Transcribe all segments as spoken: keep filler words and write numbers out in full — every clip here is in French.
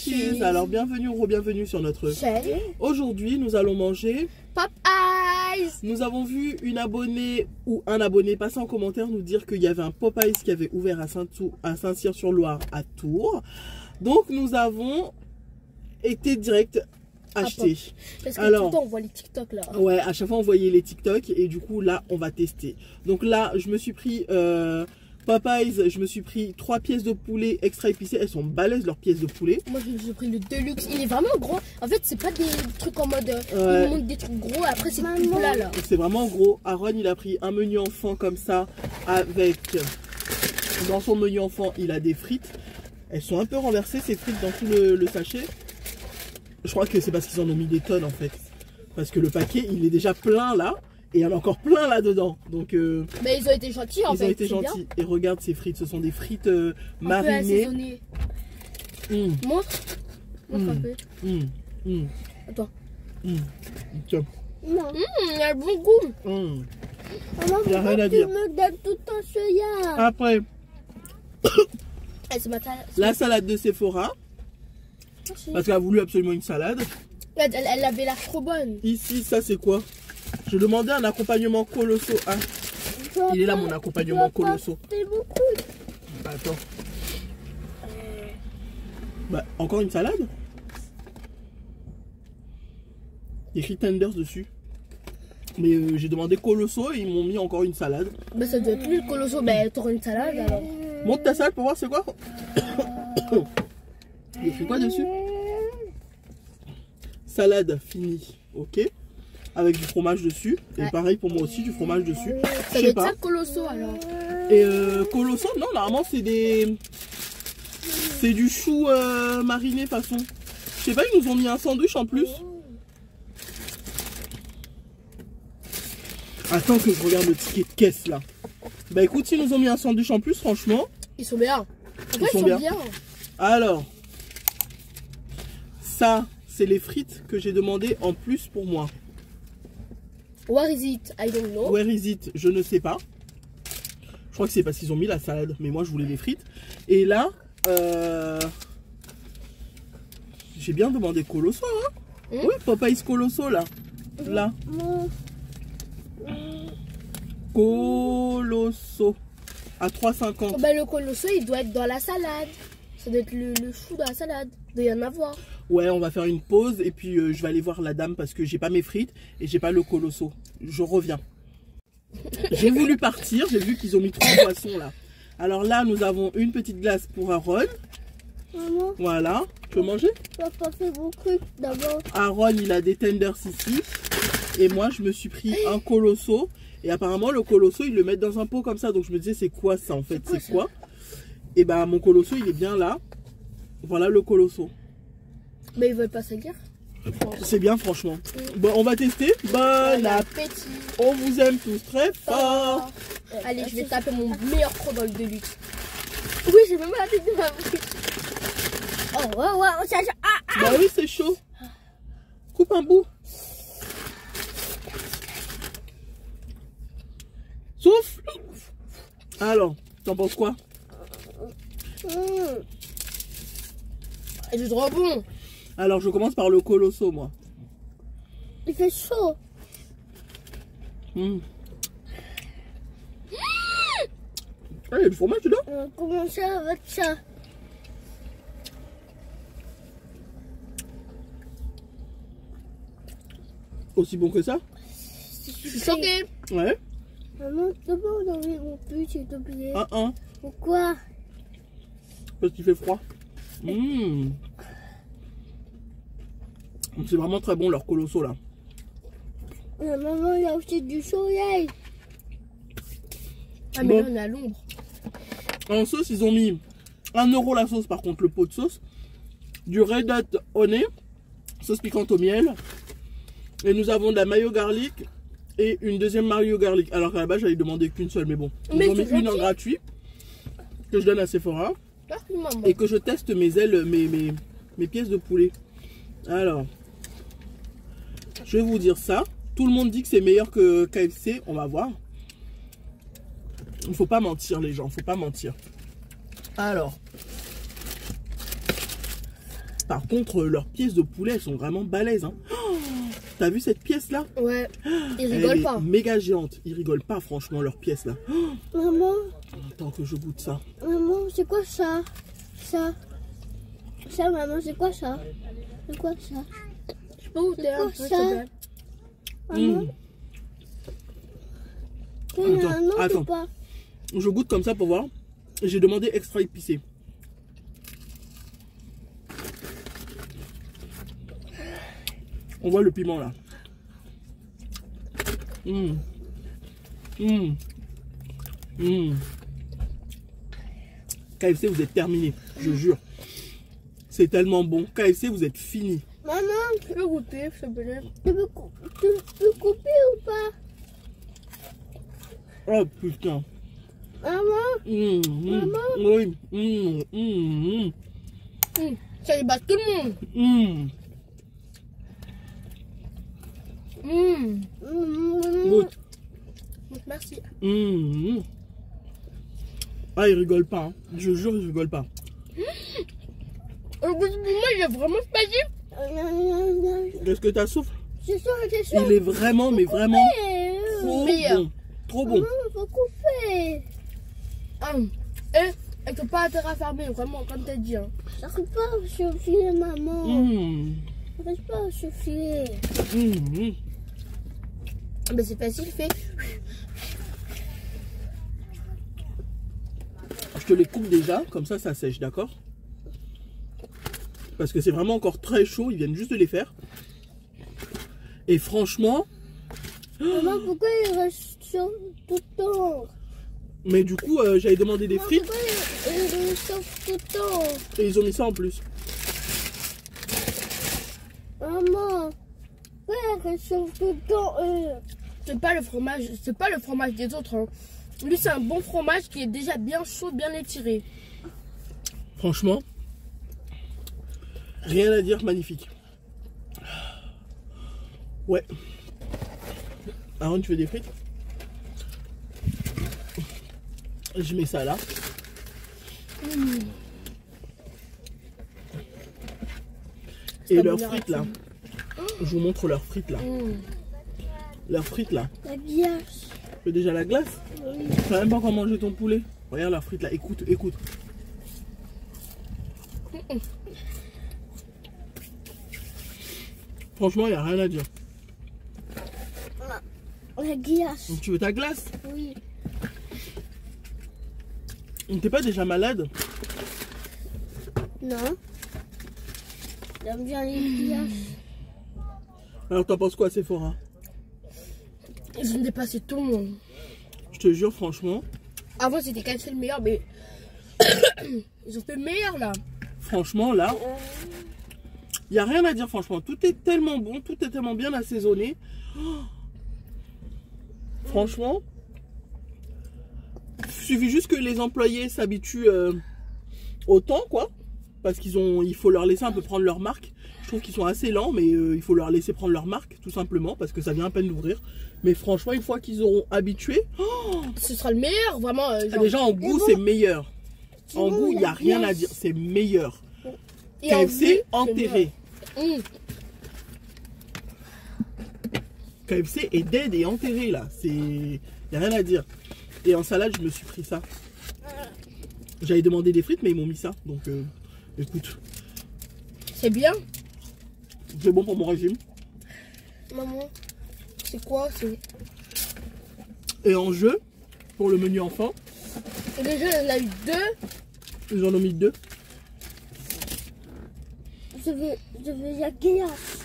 Cheese. Alors bienvenue ou bienvenue sur notre chaîne. Aujourd'hui nous allons manger Popeyes. Nous avons vu une abonnée ou un abonné passer en commentaire nous dire qu'il y avait un Popeyes qui avait ouvert à Saint-Cyr-sur-Loire à Tours. Donc nous avons été direct acheter. Parce que alors, tout le temps on voit les TikTok là. Ouais, à chaque fois on voyait les TikTok et du coup là on va tester. Donc là je me suis pris... Euh, Popeyes, je me suis pris trois pièces de poulet extra épicées. Elles sont balèzes leurs pièces de poulet. Moi je me suis pris le Deluxe. Il est vraiment gros. En fait c'est pas des trucs en mode euh, ils montent des trucs gros. Après c'est plus plat là. C'est vraiment gros. Aaron il a pris un menu enfant comme ça avec, dans son menu enfant il a des frites. Elles sont un peu renversées ces frites dans tout le, le sachet. Je crois que c'est parce qu'ils en ont mis des tonnes en fait. Parce que le paquet il est déjà plein là. Et il y en a encore plein là-dedans. Donc, euh, mais ils ont été gentils en ils fait. Ils ont été gentils. Bien. Et regarde ces frites. Ce sont des frites euh, marinées. Mmh. Montre. Montre mmh. un peu. Mmh. Mmh. Attends. Mmh. Tiens. Mmh, il a bon goût. Mmh. Alors, il n'y a rien à dire. Tu me donnes tout en ce là. Après. La salade de Sephora. Merci. Parce qu'elle a voulu absolument une salade. Elle, elle avait l'air trop bonne. Ici, ça c'est quoi? Je demandais un accompagnement colosso. Hein. Il est là mon accompagnement colosso. Bah, attends. Bah, encore une salade. Il y a écrit tenders dessus. Mais euh, j'ai demandé colosso et ils m'ont mis encore une salade. Mais ça doit être plus le colosso. Bah, t'auras une salade alors. Monte ta salade pour voir c'est quoi. Il y a écrit quoi dessus? Salade finie. Ok. Avec du fromage dessus. Et ouais. Pareil pour moi aussi, du fromage dessus. Ça doit être ça, colosso alors. Et euh, colosso, non, normalement c'est des... C'est du chou euh, mariné façon. Je sais pas, ils nous ont mis un sandwich en plus. Attends que je regarde le ticket de caisse là. Bah écoute, s'ils nous ont mis un sandwich en plus, franchement... Ils sont bien. Ils, ils sont, sont bien. bien. Alors... Ça, c'est les frites que j'ai demandé en plus pour moi. Where is it? I don't know. Where is it? Je ne sais pas. Je crois que c'est parce qu'ils ont mis la salade. Mais moi, je voulais des frites. Et là, euh, j'ai bien demandé colosso. Hein mmh. Oui, Popeyes colosso là. Mmh. Là. Mmh. Colosso. À trois cinquante. Oh ben, le colosso, il doit être dans la salade. Ça doit être le, le chou dans la salade. Il doit y en avoir. Ouais, on va faire une pause et puis euh, je vais aller voir la dame parce que j'ai pas mes frites et j'ai pas le colosso. Je reviens. J'ai voulu partir, j'ai vu qu'ils ont mis trois boissons là. Alors là, nous avons une petite glace pour Aaron. Maman. Voilà, tu peux manger? Papa fait bon truc d'abord. Aaron, il a des tenders ici. Et moi, je me suis pris un colosso. Et apparemment, le colosso, ils le mettent dans un pot comme ça. Donc je me disais, c'est quoi ça en fait? C'est quoi? Et bah, mon colosso, il est bien là. Voilà le colosso. Mais ils veulent pas se dire. C'est bien franchement. Mmh. Bon, on va tester. Bon appétit. On vous aime tous très fort. Oh. Allez, je vais taper mon meilleur pro dans le Deluxe. Oui, j'ai même la tête de ma bouche. Oh ouais ouais, on cherche. Ah, ah. Bah oui, c'est chaud. Coupe un bout. Souffle. Alors, t'en penses quoi? Mmh. C'est trop bon. Alors je commence par le colosso moi. Il fait chaud. Mmh. Ah, il y a du fromage dedans. On va commencer avec ça. Aussi bon que ça? C'est choqué. Ouais. Maman, d'abord on enlève mon pull s'il te plaît. Ah ah. Pourquoi? Parce qu'il fait froid. Mmh. C'est vraiment très bon leur colosso là. La maman il a aussi du soleil. Ah mais bon. Là on est à l'ombre. En sauce ils ont mis un euro la sauce par contre le pot de sauce. Du red hot honey, sauce piquante au miel. Et nous avons de la mayo garlic et une deuxième mayo garlic. Alors qu'à la base j'allais demander qu'une seule mais bon. Ils mais ont mis une en gratuit que je donne à Sephora. Merci, maman. Et que je teste mes ailes, mes, mes, mes pièces de poulet. Alors... Je vais vous dire ça. Tout le monde dit que c'est meilleur que K F C. On va voir. Il ne faut pas mentir les gens. Il ne faut pas mentir. Alors. Par contre, leurs pièces de poulet, elles sont vraiment balèzes. Hein. Oh, t'as vu cette pièce là? Ouais. Ils rigolent elle pas. Est méga géante. Ils rigolent pas, franchement, leurs pièces là. Oh, maman. Attends que je goûte ça. Maman, c'est quoi ça? Ça. Ça, maman, c'est quoi ça? C'est quoi ça? Je sais pas où t'es là. C'est quoi ça? Maman. Attends, attends. Pas. Je goûte comme ça pour voir. J'ai demandé extra épicé. On voit le piment là. Mmh. Mmh. Mmh. K F C, vous êtes terminé, je jure. C'est tellement bon. K F C, vous êtes fini. Maman, tu veux goûter, s'il te plaît? Tu peux couper ou pas? Oh putain. Maman. Mmh, mmh. Maman. Oui. Mmh, mmh, mmh. Mmh. Ça débat tout le monde. Mmh. Mmh. Mmh. Goûte. Merci. Mmh. Ah, il rigole pas. Hein. Je jure, il rigole pas. Mmh. Au bout du moment, il est vraiment spaghetti. Qu'est-ce que t'as souffle? Je sens, je sens. Il est vraiment, mais vraiment trop bon. Trop bon. Il faut couper. Hum. Et elle peut pas te raffermer, vraiment, comme t'as dit. Hein. J'arrive pas à chauffer, maman. Mmh. J'arrive pas à chauffer. Mmh. Mais c'est facile, fait. Je te les coupe déjà, comme ça, ça sèche, d'accord? Parce que c'est vraiment encore très chaud, ils viennent juste de les faire. Et franchement... Maman, pourquoi ils restent chauds tout le temps? Mais du coup, euh, j'avais demandé des frites. Pourquoi ils, ils restent tout le temps? Et ils ont mis ça en plus. Maman, pourquoi ils restent tout le temps, euh... C'est pas le fromage, c'est pas le fromage des autres. Hein. Lui, c'est un bon fromage qui est déjà bien chaud, bien étiré. Franchement... Rien à dire, magnifique. Ouais. Aaron, tu veux des frites? Je mets ça là. Mmh. Et leurs frites là. Oh. Je vous montre leurs frites là. Mmh. Leurs frites là. La glace. Tu veux déjà la glace? Oui. Tu n'as même pas encore mangé ton poulet. Regarde leurs frites là. Écoute, écoute. Mmh. Franchement, il n'y a rien à dire. La glace. Donc, tu veux ta glace? Oui. T'es pas déjà malade? Non. J'aime bien les glaces. Alors, t'en penses quoi, Sephora? Ils ont dépassé tout le monde. Je te jure, franchement. Avant, c'était K F C le meilleur, mais ils ont fait le meilleur là. Franchement, là. Il n'y a rien à dire, franchement. Tout est tellement bon, tout est tellement bien assaisonné. Oh. Franchement, il suffit juste que les employés s'habituent euh, au temps, quoi. Parce qu'ils ont, il faut leur laisser un peu prendre leur marque. Je trouve qu'ils sont assez lents, mais euh, il faut leur laisser prendre leur marque, tout simplement, parce que ça vient à peine d'ouvrir. Mais franchement, une fois qu'ils auront habitué... Oh, ce sera le meilleur, vraiment. Euh, genre... Déjà, en goût, c'est meilleur. En goût, il n'y a rien à dire, c'est meilleur. K F C enterré. Mmh. K F C est dead et enterré là. C'est, il n'y a rien à dire. Et en salade, je me suis pris ça. J'avais demandé des frites, mais ils m'ont mis ça. Donc, euh, écoute. C'est bien. C'est bon pour mon régime. Maman, c'est quoi? Et en jeu, pour le menu enfant. Et déjà, il y en a eu deux. Ils en ont mis deux. Je veux, je veux la glace.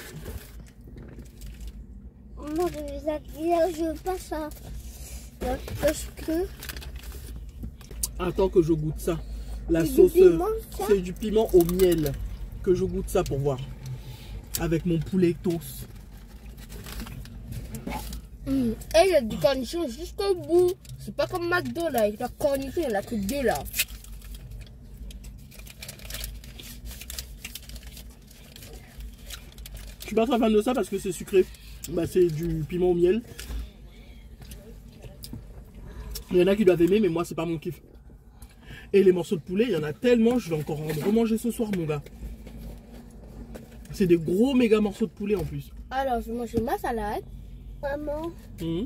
Moi, je veux la glace, je veux pas ça. Parce que... Attends que je goûte ça. La sauce, c'est du piment au miel. Que je goûte ça pour voir. Avec mon poulet toast. Mmh. Et il y a du cornichon jusqu'au bout. C'est pas comme McDo là, avec la cornichon, il n'y en a que deux là. Je suis pas très fan de ça parce que c'est sucré. Bah, c'est du piment au miel. Il y en a qui doivent aimer, mais moi, c'est pas mon kiff. Et les morceaux de poulet, il y en a tellement. Je vais encore en remanger ce soir, mon gars. C'est des gros méga morceaux de poulet en plus. Alors je mange ma salade. Maman, mmh.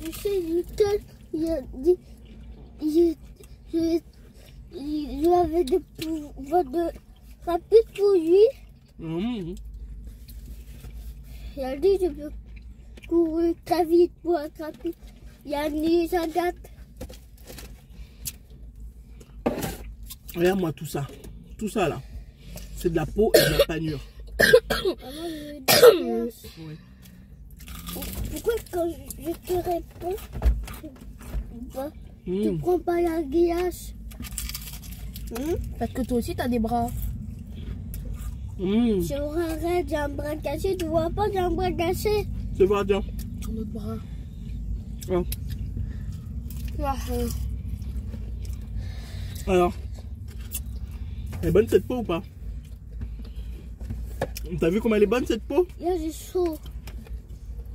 je sais, je, je, je, je, j'avais des pouvoirs de rapide pour lui. Mmh. Il a dit je peux courir très vite pour attraper. Il a dit ça date. Regarde-moi tout ça. Tout ça là. C'est de la peau et de la panure. Maman, oui. Pourquoi quand je te réponds, bah, mmh. tu prends pas la glace? Mmh. Parce que toi aussi t'as des bras. Mmh. J'ai un raid, j'ai un bras cassé, tu vois pas, j'ai un bras cassé. C'est vrai, tiens. Ton autre bras. Ouais. Ah. Alors, elle est bonne cette peau ou pas? T'as vu comment elle est bonne cette peau? Là j'ai chaud.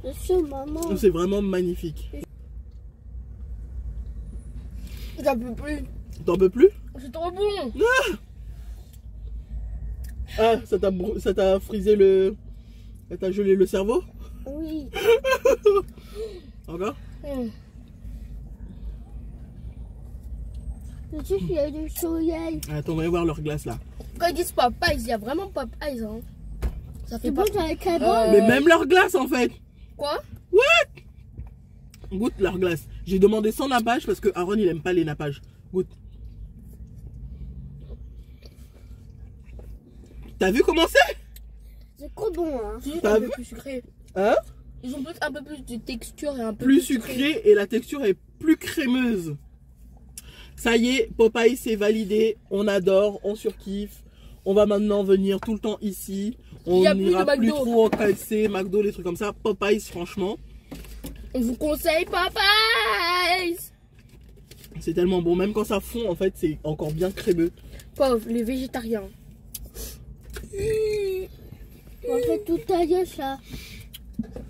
J'ai chaud maman. C'est vraiment magnifique. J'en peux plus. T'en peux plus? C'est trop bon. Ah, ah ça t'a frisé le... Ça t'a gelé le cerveau? Oui. Encore? Mmh. Je sais qu'il y a du soleil. Attends, on va aller voir leur glace là. Quand ils disent Popeyes, il y a vraiment Popeyes hein. Ça fait bon, pas... euh... Mais même leur glace en fait. Quoi? What? Goûte leur glace. J'ai demandé sans nappage parce que Aaron il aime pas les nappages. Goûte. T'as vu comment c'est? C'est trop bon hein. T'as vu? Plus sucré. Hein? Ils ont plus, un peu plus de texture et un peu plus, plus sucré. sucré et la texture est plus crémeuse. Ça y est, Popeye c'est validé. On adore, on surkiffe. On va maintenant venir tout le temps ici. On n'ira plus trop au K F C, McDo, les trucs comme ça. Popeyes, franchement. On vous conseille Popeyes. C'est tellement bon. Même quand ça fond, en fait, c'est encore bien crémeux. Pauvre, les végétariens. Mmh. On fait tout à l'heure, ça.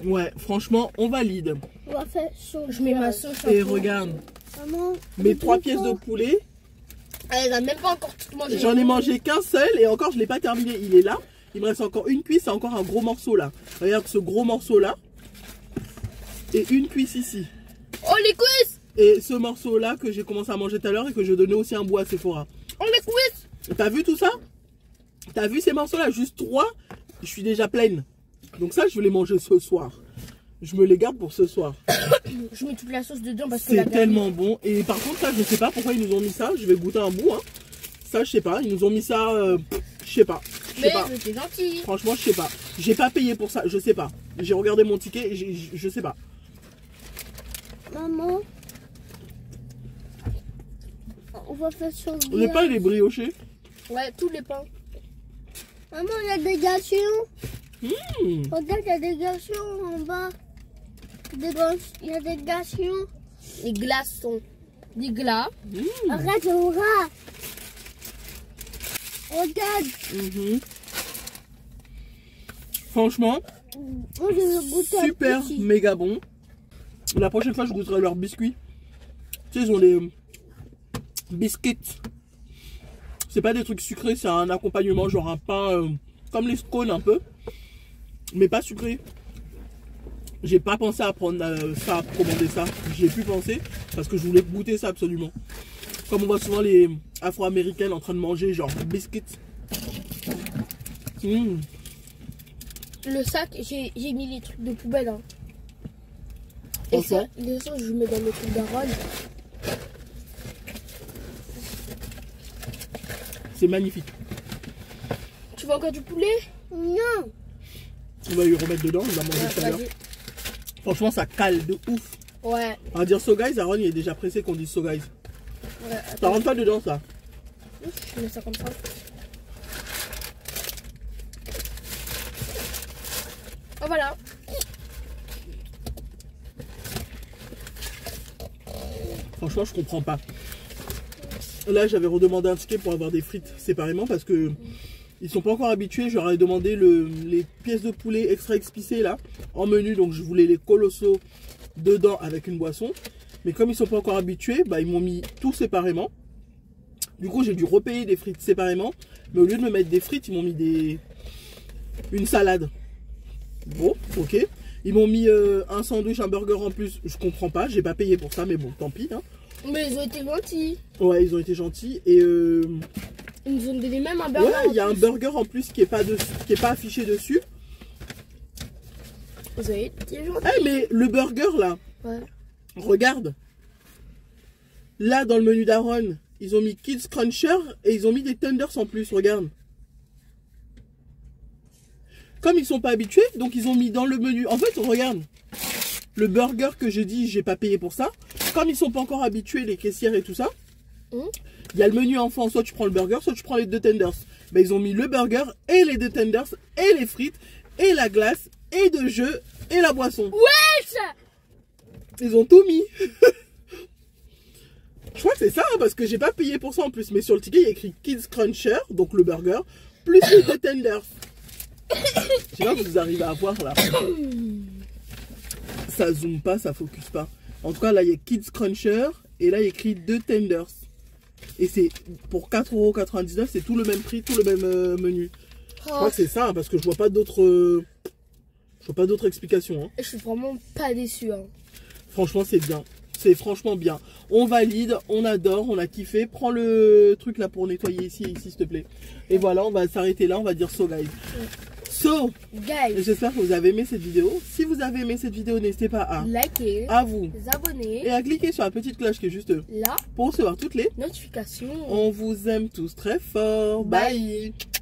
Ouais, franchement, on valide. On va faire sauce. Je mets ma sauce. Et regarde. Maman, mes trois pièces de poulet. Elle n'a même pas encore tout mangé. J'en ai mangé qu'un seul et encore je ne l'ai pas terminé. Il est là. Il me reste encore une cuisse et encore un gros morceau là. Regarde ce gros morceau là. Et une cuisse ici. Oh les cuisses! Et ce morceau là que j'ai commencé à manger tout à l'heure et que je donnais aussi un bout à Sephora. Oh les cuisses! T'as vu tout ça? T'as vu ces morceaux là? Juste trois. Je suis déjà pleine. Donc ça je vais les manger ce soir. Je me les garde pour ce soir. Je mets toute la sauce dedans parce que c'est tellement bon. Et par contre ça je sais pas pourquoi ils nous ont mis ça. Je vais goûter un bout hein. Ça je sais pas. Ils nous ont mis ça euh, je sais pas. Mais c'est gentil. Franchement je sais pas. J'ai pas payé pour ça. Je sais pas. J'ai regardé mon ticket. Je, je, je sais pas. Maman, on va faire chauffer. Le pain il est brioché. Ouais tous les pains. Maman il y a des gâchis. Mmh. Regarde, il y a des glaçons en bas. Il y a des glaçons. Des glaçons. Des glaces. Mmh. Arrête, on rat. Regarde. Mmh. Franchement, moi, je super méga bon. La prochaine fois, je goûterai leurs biscuits. Tu sais, ils ont des biscuits. C'est pas des trucs sucrés, c'est un accompagnement, genre un pain euh, comme les scones un peu. Mais pas sucré. J'ai pas pensé à prendre euh, ça, à commander ça. J'ai pu penser parce que je voulais goûter ça absolument. Comme on voit souvent les afro-américaines en train de manger genre biscuits. Mmh. Le sac, j'ai mis les trucs de poubelle. Hein. Et ça, les sauces, je mets dans le truc d'Aaron. C'est magnifique. Tu veux encore du poulet? Non. On va lui remettre dedans, on va manger ouais, tout à l'heure. Franchement, ça cale de ouf. Ouais. On va dire so guys, Aaron il est déjà pressé qu'on dise so guys. Ouais, ça rentre pas dedans ça. Je mets ça comme ça. Oh voilà. Franchement, je comprends pas. Là, j'avais redemandé un ticket pour avoir des frites séparément parce que. Ils sont pas encore habitués, je leur ai demandé le, les pièces de poulet extra expicées là, en menu, donc je voulais les colossaux dedans avec une boisson. Mais comme ils sont pas encore habitués, bah ils m'ont mis tout séparément. Du coup j'ai dû repayer des frites séparément, mais au lieu de me mettre des frites, ils m'ont mis des, une salade. Bon, ok. Ils m'ont mis euh, un sandwich, un burger en plus. Je comprends pas, j'ai pas payé pour ça, mais bon, tant pis. Hein. Mais ils ont été gentils. Ouais, ils ont été gentils. Et euh... ils nous ont donné même un burger. Ouais, il y a un burger en plus qui est pas, de... qui est pas affiché dessus. Vous avez été gentils. Hey, mais le burger là, ouais. Regarde. Là, dans le menu d'Aaron, ils ont mis Kids Cruncher et ils ont mis des Thunders en plus, regarde. Comme ils sont pas habitués, donc ils ont mis dans le menu. En fait, regarde, le burger que j'ai dit, j'ai pas payé pour ça. Comme ils sont pas encore habitués, les caissières et tout ça, il mmh. y a le menu enfant. Soit tu prends le burger, soit tu prends les deux Tenders. Ben, ils ont mis le burger et les deux Tenders et les frites et la glace et de jeu et la boisson. Wesh! Ils ont tout mis. Je crois que c'est ça, hein, parce que j'ai pas payé pour ça en plus. Mais sur le ticket, il y a écrit Kids Cruncher, donc le burger, plus les deux Tenders. Je sais pas si vous arrivez à voir là. Ça zoome pas, ça focus pas. En tout cas, là il y a Kids Cruncher et là il y a écrit deux Tenders. Et c'est pour quatre euros quatre-vingt-dix-neuf, c'est tout le même prix, tout le même euh, menu. Oh. Je crois que c'est ça, hein, parce que je vois pas d'autres euh, je vois pas d'autres explications. Hein. Je suis vraiment pas déçue. Hein. Franchement, c'est bien. C'est franchement bien. On valide, on adore, on a kiffé. Prends le truc là pour nettoyer ici et ici, s'il te plaît. Et voilà, on va s'arrêter là, on va dire so guys. So guys. J'espère que vous avez aimé cette vidéo. Si vous avez aimé cette vidéo, n'hésitez pas à liker, à vous abonner et à cliquer sur la petite cloche qui est juste là pour recevoir toutes les notifications. On vous aime tous très fort. Bye. Bye.